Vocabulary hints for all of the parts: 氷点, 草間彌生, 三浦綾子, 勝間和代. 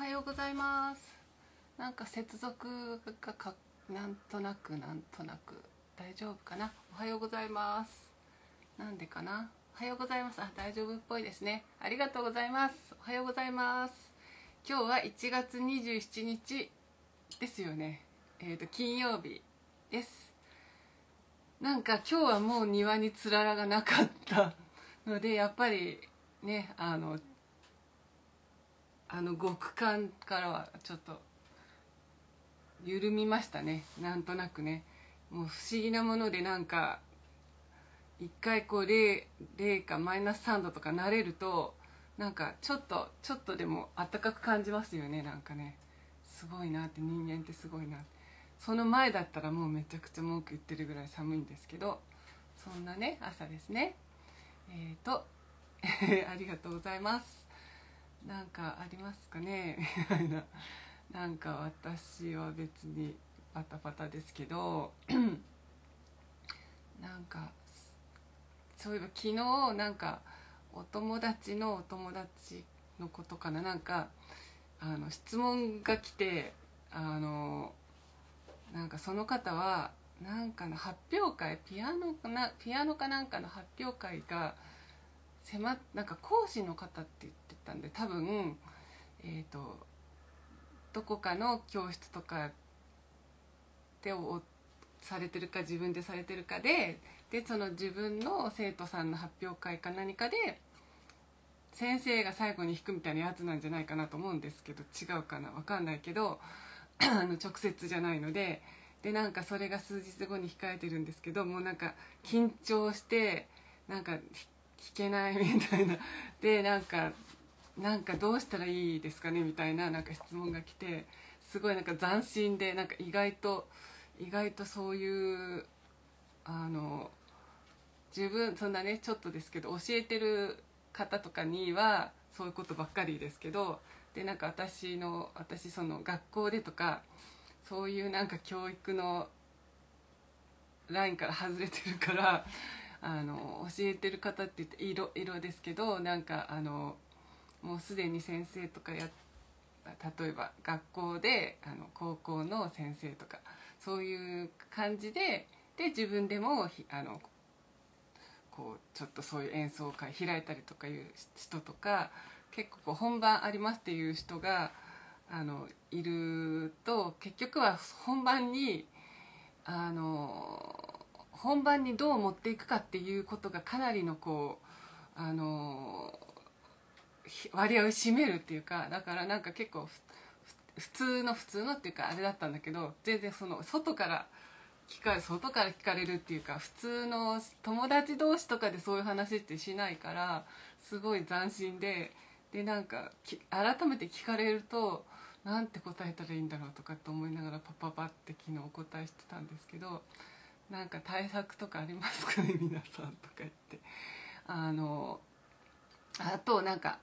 おはようございます。なんか接続がなんとなく大丈夫かな。おはようございます。なんでかな。おはようございます。あ、大丈夫っぽいですね。ありがとうございます。おはようございます。今日は1月27日ですよね。金曜日です。なんか今日はもう庭につららがなかったので、やっぱりね、あの極寒からはちょっと緩みましたね。なんとなくね、もう不思議なもので、なんか一回こう0かマイナス3度とか慣れると、なんかちょっとでもあったかく感じますよね。なんかね、すごいなって、人間ってすごいなって。その前だったらもうめちゃくちゃ文句言ってるぐらい寒いんですけど、そんなね朝ですね。ありがとうございます。なんかありますかねみたいな。なんか私は別にパタパタですけどなんかそういえば昨日、なんかお友達のことかな、なんか質問が来て、なんかその方はなんかの発表会、ピアノかなんかの発表会がなんか講師の方って言ってたんで、多分どこかの教室とかでされてるか自分でされてるかでその自分の生徒さんの発表会か何かで先生が最後に弾くみたいなやつなんじゃないかなと思うんですけど、違うかな、分かんないけど直接じゃないので。でなんかそれが数日後に控えてるんですけど、もうなんか緊張して、なんか弾けないみたいなで、なんかどうしたらいいですかねみたいな、なんか質問が来て、すごいなんか斬新で、なんか意外とそういう自分そんなねちょっとですけど教えてる方とかにはそういうことばっかりですけど、でなんか私その学校でとかそういうなんか教育のラインから外れてるから、教えてる方って言って色々ですけど、なんかもうすでに先生とか例えば学校で高校の先生とかそういう感じで自分でもこうちょっとそういう演奏会開いたりとかいう人とか、結構こう本番ありますっていう人がいると、結局は本番にどう持っていくかっていうことがかなりのこう割合を占めるっていうか、だからなんか結構普通のっていうかあれだったんだけど、全然その外から聞かれるっていうか、普通の友達同士とかでそういう話ってしないから、すごい斬新で。でなんか改めて聞かれるとなんて答えたらいいんだろうとかと思いながらパって昨日お答えしてたんですけど、なんか対策とかありますかね皆さんとか言って、あとなんか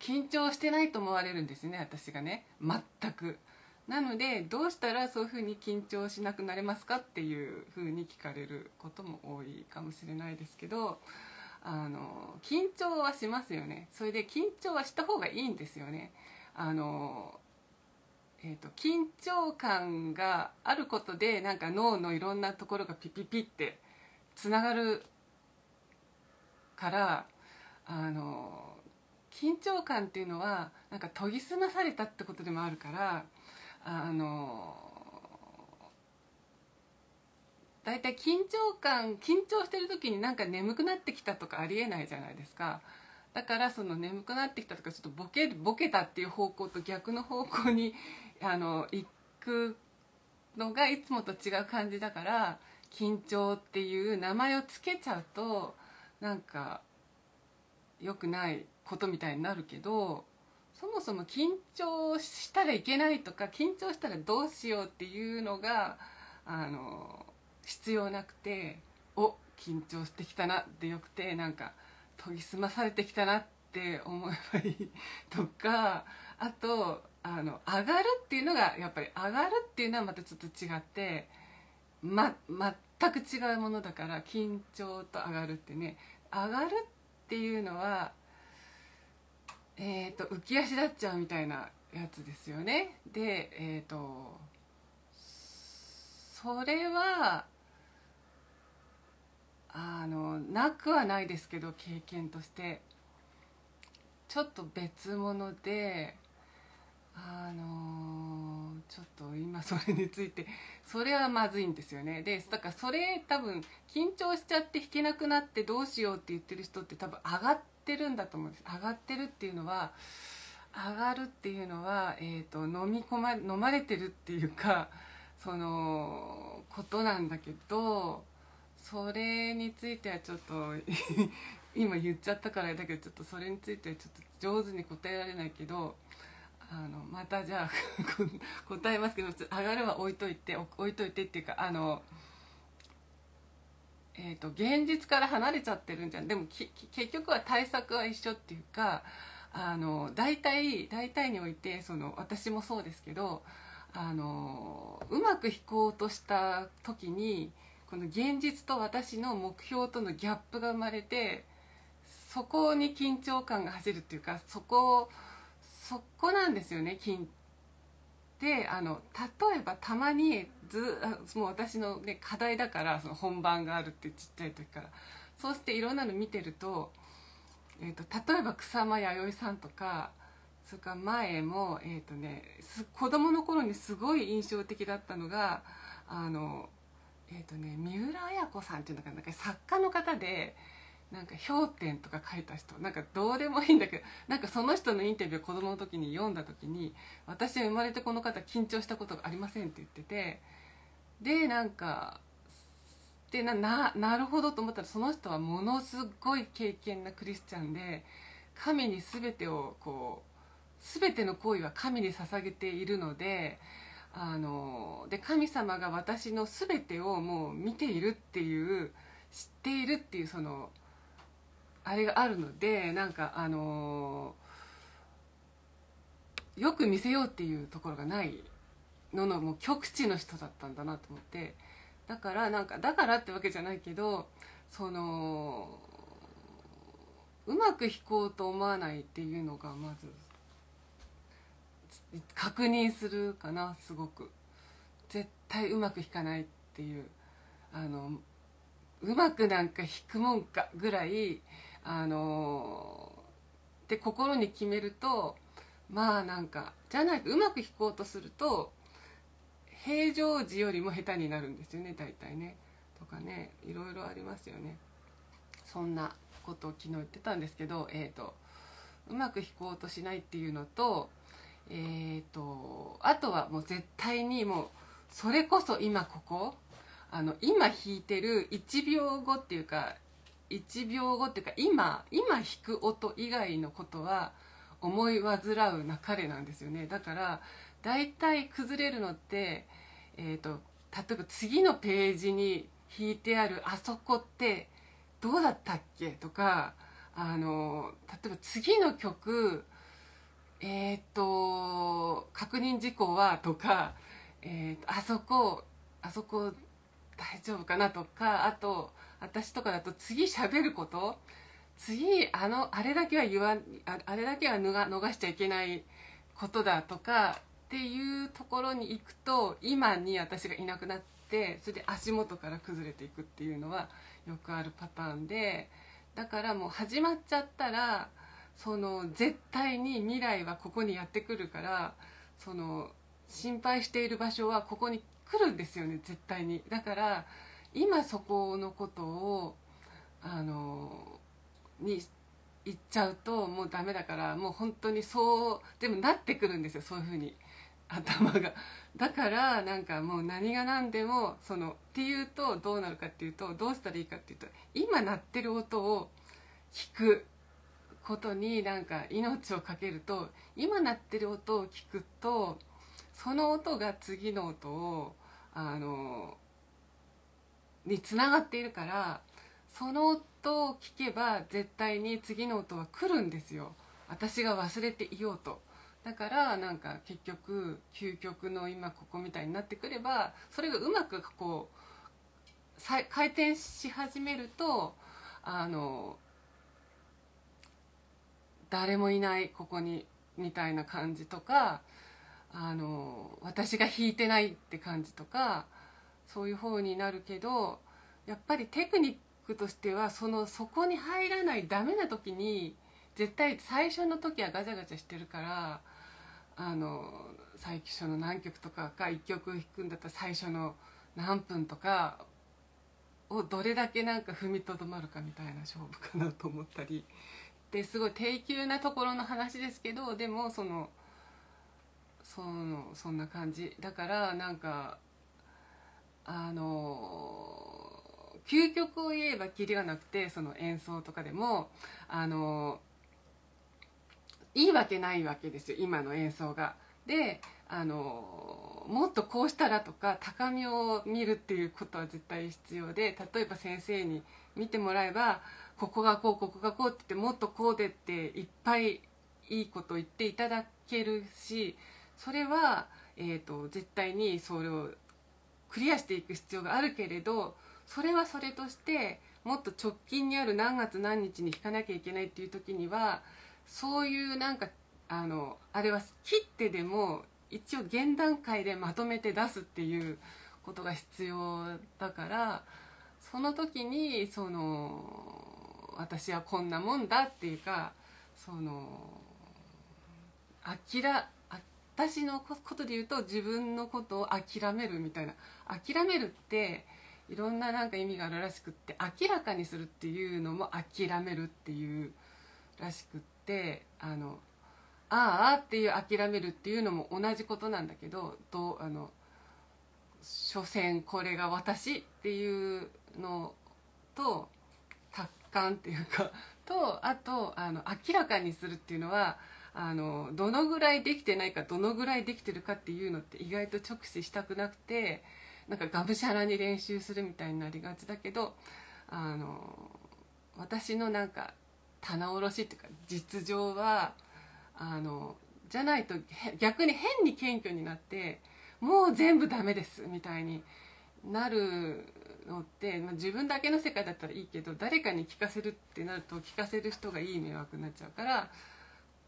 緊張してないと思われるんですね、私がね、全く。なのでどうしたらそういうふうに緊張しなくなれますかっていうふうに聞かれることも多いかもしれないですけど。緊張はしますよね。それで緊張はした方がいいんですよね。緊張感があることで、なんか脳のいろんなところがピピピってつながるから、緊張感っていうのはなんか研ぎ澄まされたってことでもあるから、だいたい緊張してる時になんか眠くなってきたとかありえないじゃないですか。だからその眠くなってきたとかちょっとボケたっていう方向と逆の方向に行くのがいつもと違う感じだから、緊張っていう名前をつけちゃうとなんか良くないことみたいになるけど、そもそも緊張したらいけないとか緊張したらどうしようっていうのが必要なくて、お緊張してきたなでよくて、なんか研ぎ澄まされてきたなって思えばいいとか、あと上がるっていうのがやっぱり上がるっていうのはまたちょっと違って、全く違うものだから、緊張と上がるってね、上がるっていうのは浮き足立っちゃうみたいなやつですよね。でそれはなくはないですけど、経験としてちょっと別物で、ちょっと今それについて、それはまずいんですよね。でだからそれ多分緊張しちゃって弾けなくなってどうしようって言ってる人って多分上がってるんだと思うんです。上がってるっていうのは、上がるっていうのは、飲まれてるっていうか、そのことなんだけど、それについてはちょっと今言っちゃったからだけど、ちょっとそれについてはちょっと上手に答えられないけど、またじゃあ答えますけど、上がるは置いといてっていうか、現実から離れちゃってるんじゃん。でも結局は対策は一緒っていうか、大体において、その私もそうですけど、うまく弾こうとした時にこの現実と私の目標とのギャップが生まれて、そこに緊張感が走るっていうか、そこなんですよね。で例えばたまにもう私の、ね、課題だから、その本番があるってちっちゃい時から、そうしていろんなの見てると、例えば草間彌生さんとか、それから前も子供の頃にすごい印象的だったのが三浦綾子さんっていうのが、なんか作家の方で、なんか氷点とか書いた人、なんかどうでもいいんだけど、なんかその人のインタビューを子供の時に読んだ時に、私は生まれてこの方緊張したことがありませんって言ってて、でなんかで なるほどと思ったら、その人はものすごい敬虔なクリスチャンで、神に全てをこう、全ての行為は神に捧げているので、で神様が私の全てをもう見ているっていう、知っているっていう、そのあれがあるので、なんかよく見せようっていうところがないのの、もう極致の人だったんだなと思って、だからなんかだからってわけじゃないけど、そのうまく弾こうと思わないっていうのがまず確認するかな。すごく絶対うまく弾かないっていう、うまくなんか弾くもんかぐらいって心に決めると、まあなんかじゃないか、うまく弾こうとすると平常時よりも下手になるんですよね、大体ね。とかね、いろいろありますよね。そんなことを昨日言ってたんですけど、うまく弾こうとしないっていうのと、あとはもう絶対に、もうそれこそ今ここ、今弾いてる1秒後っていうか今弾く音以外のことは思い煩うな彼なんですよね。だから大体崩れるのって、例えば次のページに引いてあるあそこってどうだったっけとか、例えば次の曲確認事項はとか、あそこ大丈夫かなとか、あと私とかだと次喋ること、次あれだけは逃しちゃいけないことだとかっていうところに行くと、今に私がいなくなって、それで足元から崩れていくっていうのはよくあるパターンで、だからもう始まっちゃったら、その絶対に未来はここにやってくるから、その心配している場所はここに来るんですよね、絶対に。だから今そこのことをに行っちゃうともうダメだから、もう本当にそうでもなってくるんですよ、そういうふうに頭が。だからなんかもう何が何でもそのっていうと、どうなるかっていうと、どうしたらいいかっていうと、今鳴ってる音を聞くことになんか命をかけると、今鳴ってる音を聞くと、その音が次の音をにつながっているから、その音を聞けば絶対に次の音は来るんですよ、私が忘れていようと。だからなんか結局究極の今ここみたいになってくれば、それがうまくこう回転し始めると、誰もいないここにみたいな感じとか、私が弾いてないって感じとか、そういう方になるけど、やっぱりテクニックとしてはそこに入らないダメな時に絶対最初の時はガチャガチャしてるから、最初の何曲とかが1曲弾くんだったら最初の何分とかをどれだけなんか踏みとどまるかみたいな勝負かなと思ったりで、すごい低級なところの話ですけど、でもそんな感じだから、なんか究極を言えばキリがなくて、その演奏とかでもいいわけないわけですよ、今の演奏が。でもっとこうしたらとか高みを見るっていうことは絶対必要で、例えば先生に見てもらえばここがこうここがこうって言ってもっとこうでっていっぱいいいことを言っていただけるし、それは、絶対にそれをクリアしていく必要があるけれど、それはそれとしてもっと直近にある何月何日に弾かなきゃいけないっていう時にはそういうなんかあれは切ってでも一応現段階でまとめて出すっていうことが必要だから、その時に私はこんなもんだっていうか、私のことで言うと自分のことを諦めるみたいな、諦めるっていろんななんか意味があるらしくって、明らかにするっていうのも諦めるっていうらしくって、ああっていう諦めるっていうのも同じことなんだけど、所詮これが私っていうのと達観っていうかと、あと明らかにするっていうのはどのぐらいできてないかどのぐらいできてるかっていうのって意外と直視したくなくて、なんかがむしゃらに練習するみたいになりがちだけど、私のなんか棚卸しっていうか実情は。じゃないと逆に変に謙虚になってもう全部ダメですみたいになるのって、まあ、自分だけの世界だったらいいけど、誰かに聞かせるってなると聞かせる人がいい迷惑になっちゃうから、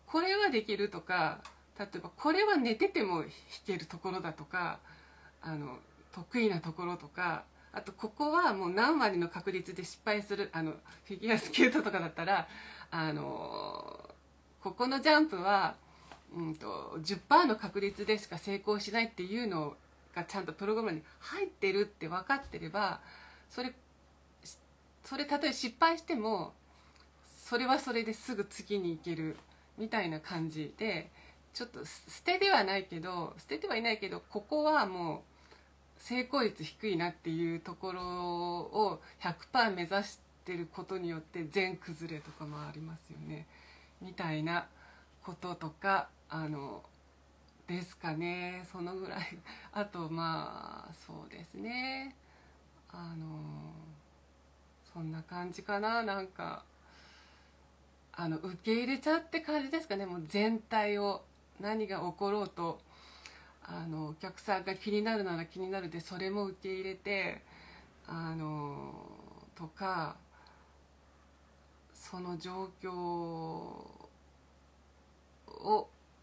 これはできるとか、例えばこれは寝てても弾けるところだとか得意なところとか、あとここはもう何割の確率で失敗するフィギュアスケートとかだったらここのジャンプは、10% の確率でしか成功しないっていうのがちゃんとプログラムに入ってるって分かってれば、それたとえ失敗してもそれはそれですぐ次に行けるみたいな感じで、ちょっと捨ててはいないけど、ここはもう成功率低いなっていうところを 100% 目指してることによって全崩れとかもありますよね。みたいなこととかですかね、そのぐらい。あとまあそうですね、そんな感じかな。なんか受け入れちゃって感じですかね、もう全体を。何が起ころうとお客さんが気になるなら気になるでそれも受け入れてとか。その状況を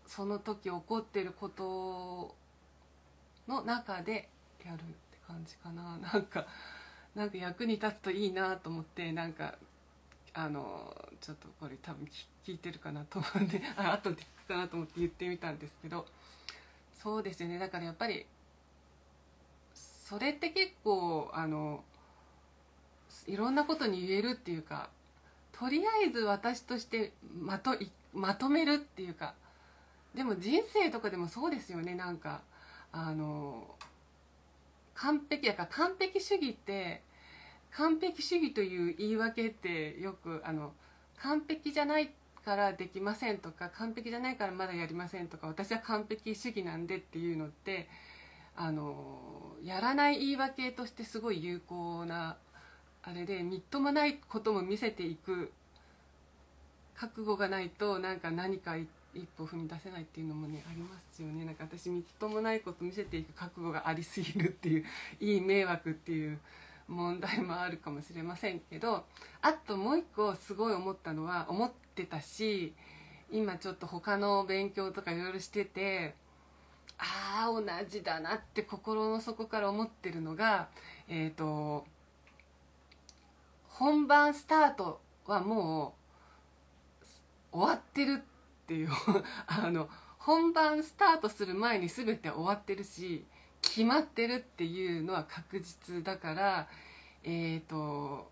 その時起こってることの中でやるって感じかな。なんか役に立つといいなと思って、なんかちょっとこれ多分聞いてるかなと思うんで後で聞くかなと思って言ってみたんですけど、そうですよね。だからやっぱりそれって結構いろんなことに言えるっていうか。とりあえず私としてまとめるっていうか、でも人生とかでもそうですよね。なんか完璧主義って、完璧主義という言い訳ってよく完璧じゃないからできませんとか、完璧じゃないからまだやりませんとか、私は完璧主義なんでっていうのってやらない言い訳としてすごい有効な。あれでみっともないことも見せていく覚悟がないと、なんか何か一歩踏み出せないっていうのもね、ありますよね。なんか私みっともないこと見せていく覚悟がありすぎるっていういい迷惑っていう問題もあるかもしれませんけど、あともう一個すごい思ってたし、今ちょっと他の勉強とかいろいろしてて、ああ同じだなって心の底から思ってるのが、本番スタートはもう終わってるっていう本番スタートする前に全て終わってるし決まってるっていうのは確実だから、なんていうの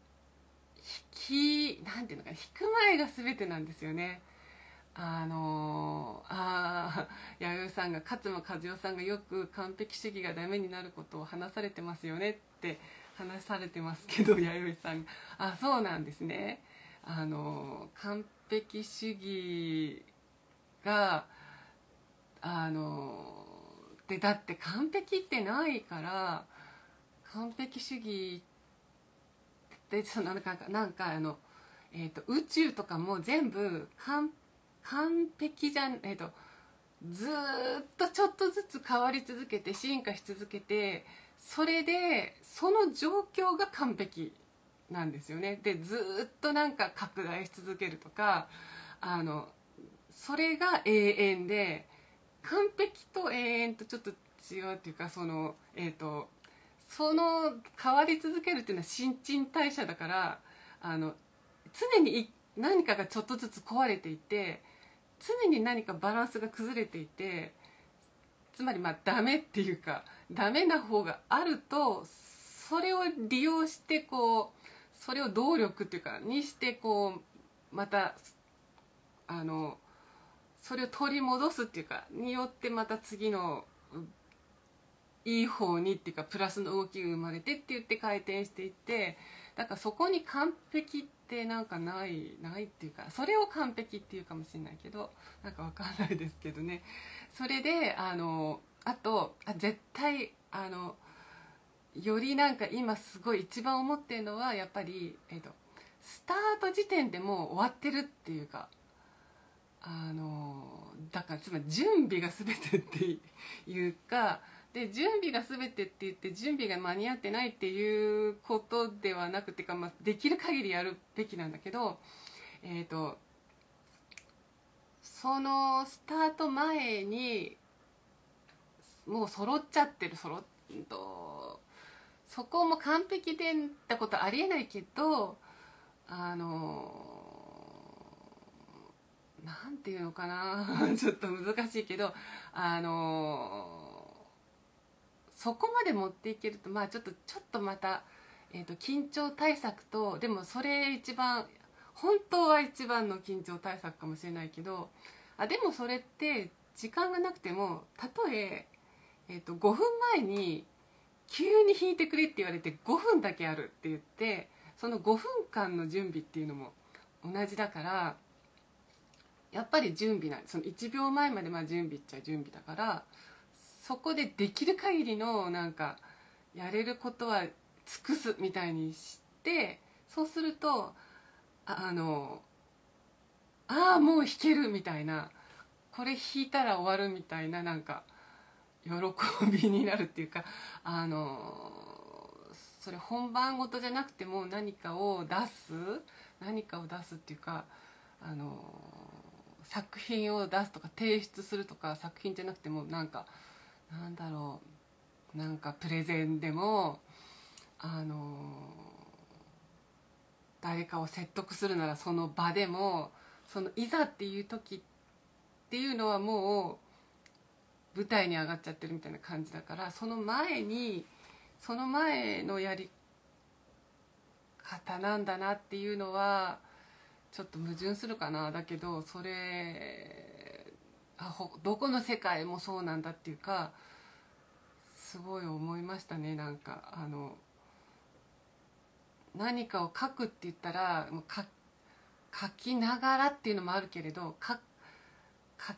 かな、引く前が全てなんですよね。弥生さんが、勝間和代さんがよく完璧主義がダメになることを話されてますよねって話されてますけど、弥生さんがあ、そうなんですね。完璧主義がで、だって完璧ってないから、完璧主義ってそのなんか宇宙とかも全部完璧じゃん、ずっとちょっとずつ変わり続けて進化し続けて、それでその状況が完璧なんですよね。でずっとなんか拡大し続けるとか、それが永遠で、完璧と永遠とちょっと違うっていうか、その変わり続けるっていうのは新陳代謝だから、常に何かがちょっとずつ壊れていて、常に何かバランスが崩れていて、つまりまあダメっていうかダメな方があると、それを利用してこう、それを動力っていうかにしてこう、またそれを取り戻すっていうかによって、また次のいい方にっていうかプラスの動きが生まれてって言って回転していって、だからそこに完璧ってなんかないっていうか、それを完璧っていうかもしれないけど、なんかわかんないですけどね。それで絶対よりなんか今すごい一番思ってるのはやっぱり、スタート時点でもう終わってるっていうか。だからつまり準備が全てっていうか、で準備が全てって言って準備が間に合ってないっていうことではなくてか、まあ、できる限りやるべきなんだけど、そのスタート前にもう揃っちゃってる、そこも完璧でったことありえないけど、なんていうのかなちょっと難しいけど、そこまで持っていけると、まあちょっとまた、緊張対策と、でもそれ一番本当は一番の緊張対策かもしれないけど、でもそれって時間がなくても、たとえ、5分前に急に引いてくれって言われて5分だけあるって言って、その5分間の準備っていうのも同じだから、やっぱり準備なんです。その1秒前までまあ準備っちゃ準備だから、そこでできる限りのなんかやれることは尽くすみたいにして、そうするとああもう弾けるみたいな、これ弾いたら終わるみたいな、なんか喜びになるっていうか、それ本番事じゃなくても何かを出すっていうか、作品を出すとか提出するとか、作品じゃなくてもなんかなんだろう、なんかプレゼンでも誰かを説得するならその場でも、そのいざっていう時っていうのはもう舞台に上がっちゃってるみたいな感じだから、その前のやり方なんだなっていうのは。ちょっと矛盾するかな、だけどそれどこの世界もそうなんだっていうか、すごい思いましたね。なんか何かを書くって言ったら書きながらっていうのもあるけれど、書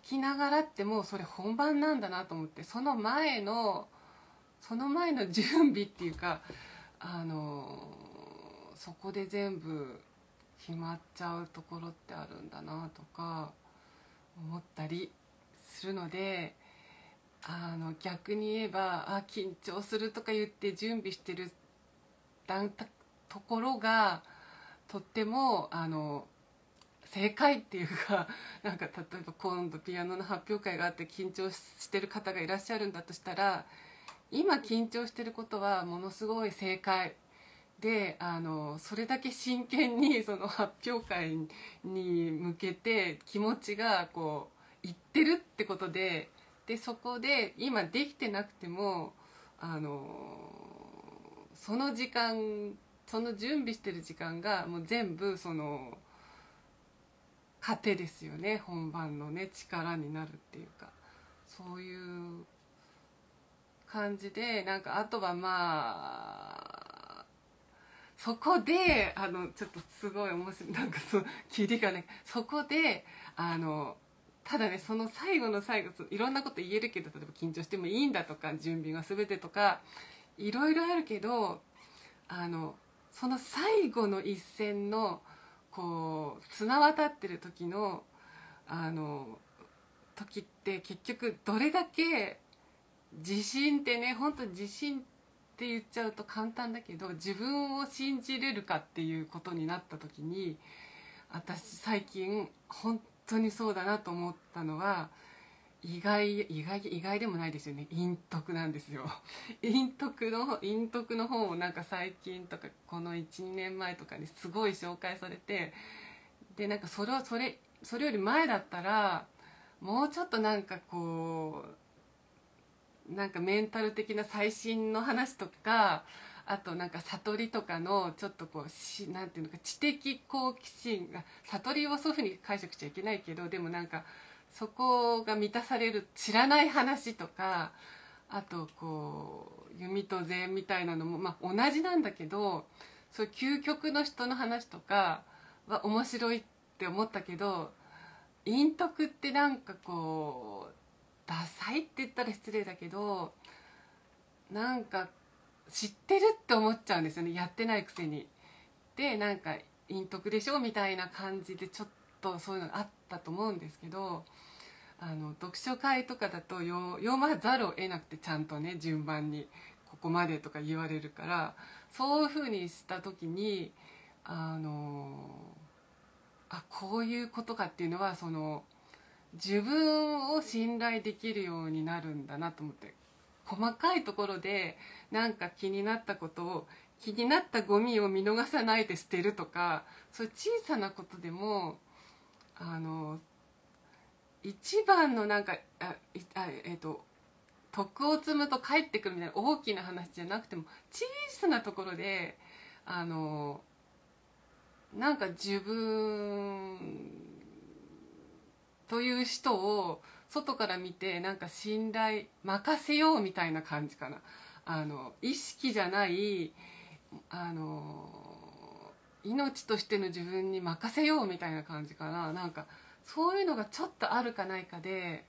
きながらってもうそれ本番なんだなと思って、その前の準備っていうか、そこで全部決まっちゃうところってあるんだなとか思ったりするので、逆に言えば緊張するとか言って準備してるところがとっても正解っていうか、なんか例えば今度ピアノの発表会があって緊張してる方がいらっしゃるんだとしたら、今緊張してることはものすごい正解で、それだけ真剣にその発表会に向けて気持ちがこういってるってことで、そこで今できてなくてもその時間、その準備してる時間がもう全部その糧ですよね、本番のね力になるっていうか、そういう感じで、なんかあとはまあそこでちょっとすごい面白い、なんかそう切りがね、そこでただね、その最後の最後いろんなこと言えるけど、例えば緊張してもいいんだとか準備が全てとかいろいろあるけど、その最後の一戦のこう綱渡ってる時の時って結局どれだけ自信ってね、本当自信って言っちゃうと簡単だけど、自分を信じれるかっていうことになった時に、私最近本当にそうだなと思ったのは、意外でもないですよね、陰徳なんですよ。陰徳の本をなんか最近とかこの 1,2 年前とかにすごい紹介されて、でなんかそれより前だったらもうちょっとなんかこうなんかメンタル的な最新の話とか、あとなんか悟りとかのちょっとこうなんていうのか、知的好奇心が、悟りをそういうふうに解釈しちゃいけないけど、でもなんかそこが満たされる知らない話とか、あとこう弓と禅みたいなのもまあ同じなんだけど、そういう究極の人の話とかは面白いって思ったけど、陰徳ってなんかこうダサいって言ったら失礼だけど、なんか知ってるって思っちゃうんですよね、やってないくせに。でなんか陰徳でしょみたいな感じでちょっとそういうのがあったと思うんですけど、読書会とかだと読まざるを得なくて、ちゃんとね順番にここまでとか言われるから、そういうふうにした時にこういうことかっていうのは、その自分を信頼できるようになるんだなと思って。細かいところでなんか気になったことを、気になったゴミを見逃さないで捨てるとか、そういう小さなことでも一番のなんか徳を積むと帰ってくるみたいな大きな話じゃなくても、小さなところでなんか自分という人を外から見てなんか信頼、任せようみたいな感じかな。意識じゃない命としての自分に任せようみたいな感じかな。なんかそういうのがちょっとあるかないかで、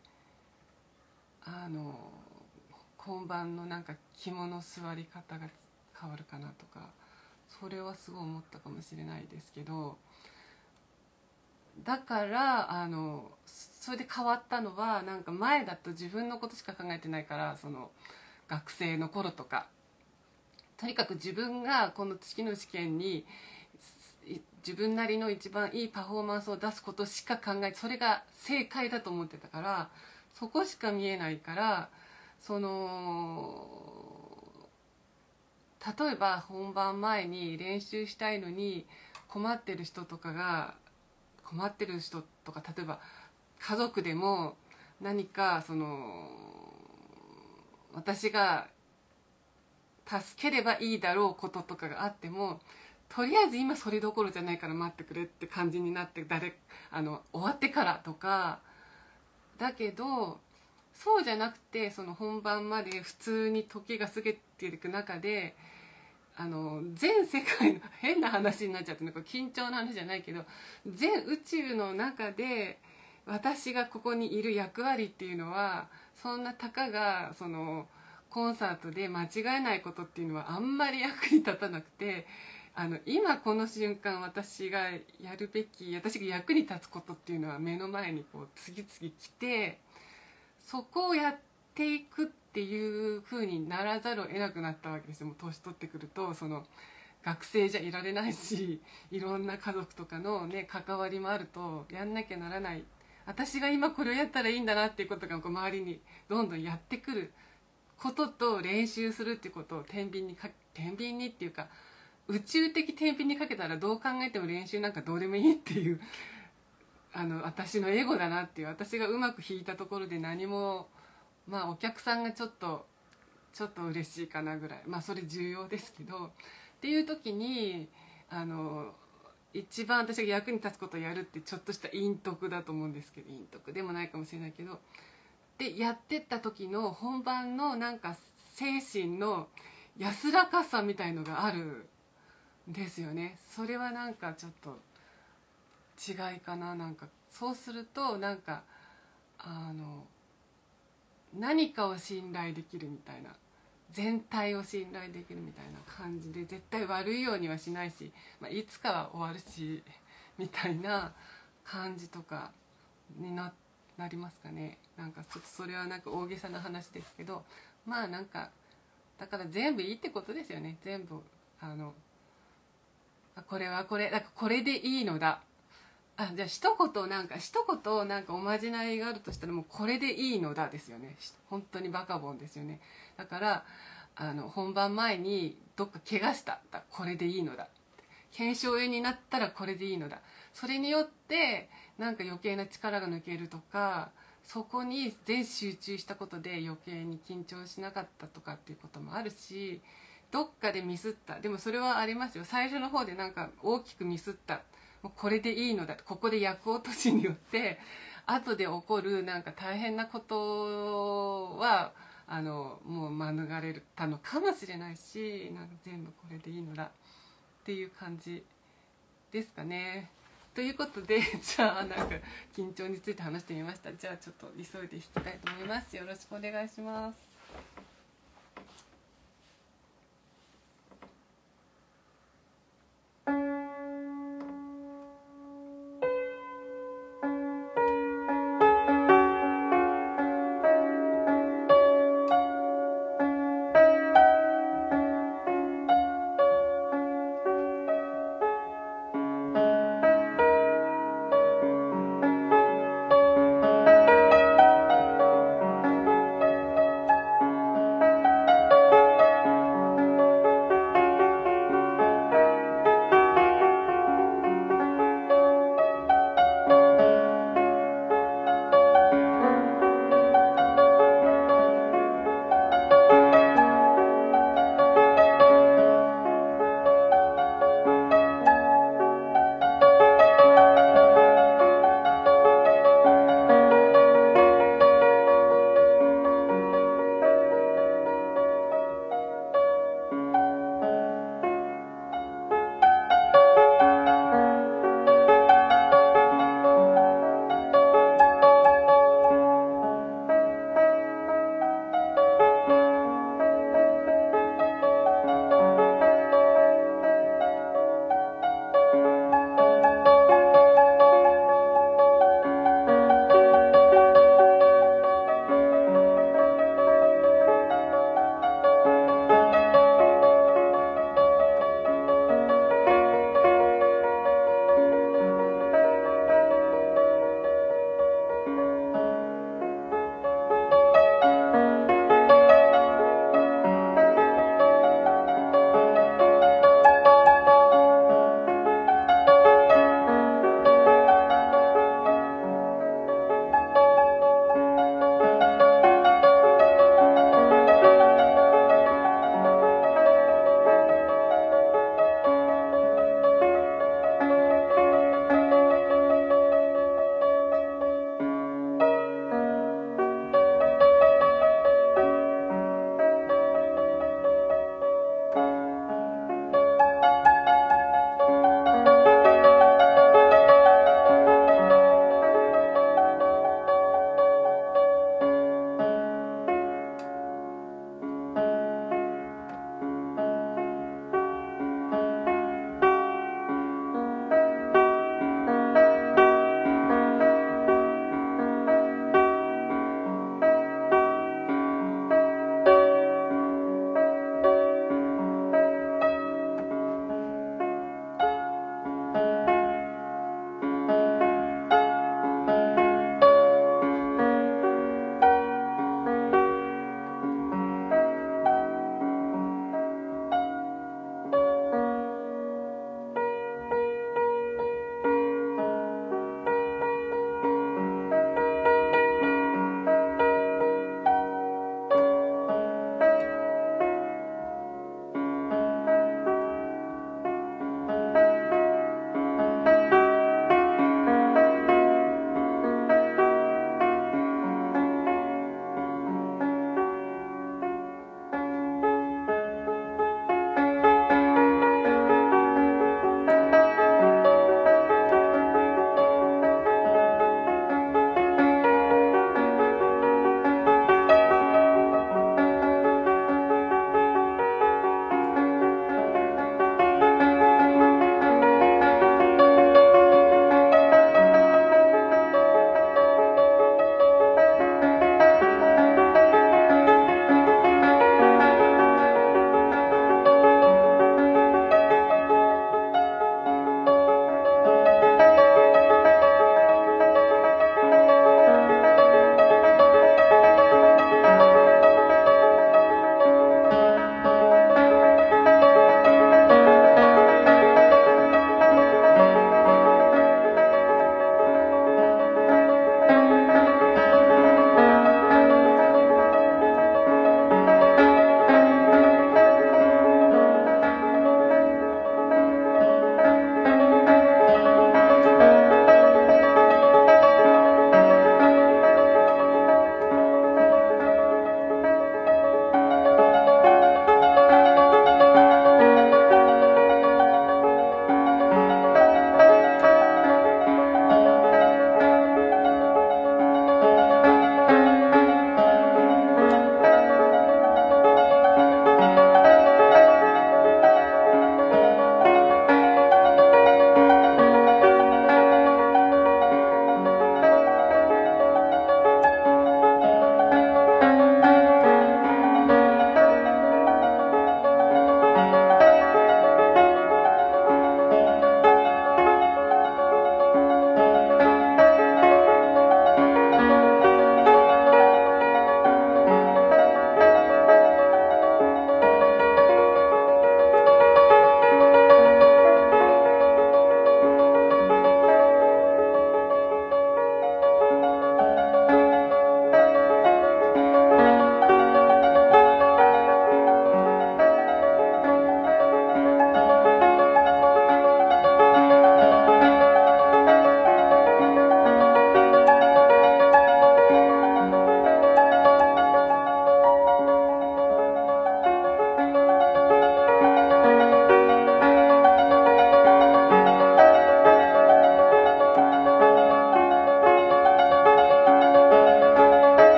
今晩のなんか着物座り方が変わるかなとか、それはすごい思ったかもしれないですけど。だからそれで変わったのは、なんか前だと自分のことしか考えてないから、その学生の頃とかとにかく自分がこの月の試験に自分なりの一番いいパフォーマンスを出すことしか考えて、それが正解だと思ってたから、そこしか見えないから、その例えば本番前に練習したいのに困ってる人とか、例えば家族でも何かその私が助ければいいだろうこととかがあっても、とりあえず今それどころじゃないから待ってくれって感じになって、終わってからとかだけど、そうじゃなくてその本番まで普通に時が過ぎていく中で。全世界の変な話になっちゃって、なんか緊張の話じゃないけど、全宇宙の中で私がここにいる役割っていうのは、そんなたかがそのコンサートで間違えないことっていうのはあんまり役に立たなくて、今この瞬間私がやるべき、私が役に立つことっていうのは目の前にこう次々来て、そこをやっていくっていう風にならざるを得なくなったわけですよ。もう年取ってくると、その学生じゃいられないし、いろんな家族とかのね関わりもあるとやんなきゃならない、私が今これをやったらいいんだなっていうことがこう周りにどんどんやってくることと、練習するっていうことを天秤にっていうか、宇宙的天秤にかけたらどう考えても練習なんかどうでもいいっていう、私のエゴだなっていう、私がうまく弾いたところで何も、まあお客さんがちょっと嬉しいかなぐらい、まあそれ重要ですけど、っていう時に一番私が役に立つことをやるってちょっとした陰徳だと思うんですけど、陰徳でもないかもしれないけど、でやってった時の本番のなんか精神の安らかさみたいのがあるんですよね。それはなんかちょっと違いかな、なんかそうするとなんか何かを信頼できるみたいな、全体を信頼できるみたいな感じで、絶対悪いようにはしないし、まあ、いつかは終わるしみたいな感じとかになりますかね。なんかちょっとそれはなんか大げさな話ですけど、まあなんかだから全部いいってことですよね。全部これはこれだからこれでいいのだ、じゃあ一言おまじないがあるとしたらもうこれでいいのだですよね。本当にバカボンですよね。だから本番前にどっか怪我したらこれでいいのだ、腱鞘炎になったらこれでいいのだ、それによってなんか余計な力が抜けるとか、そこに全集中したことで余計に緊張しなかったとかっていうこともあるし、どっかでミスった、でもそれはありますよ、最初の方でなんか大きくミスった、もうこれでいいのだ、ここで厄落としによって後で起こるなんか大変なことはもう免れたのかもしれないし、なんか全部これでいいのだっていう感じですかね。ということで、じゃあなんか緊張について話してみました。じゃあちょっと急いで弾きたいと思います。よろしくお願いします。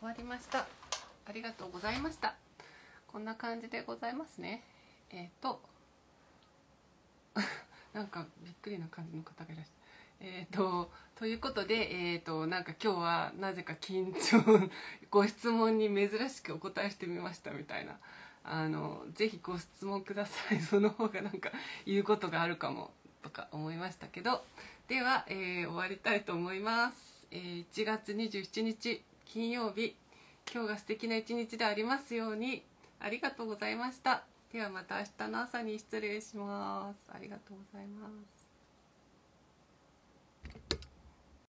終わりました。ありがとうございました。こんな感じでございますね。なんかびっくりな感じの方がいらっしゃる。ということで、なんか今日はなぜか緊張ご質問に珍しくお答えしてみましたみたいな、ぜひご質問ください、その方がなんか言うことがあるかもとか思いましたけど、では、終わりたいと思います。1月27日金曜日、今日が素敵な一日でありますように。ありがとうございました。ではまた明日の朝に失礼します。ありがとうございます。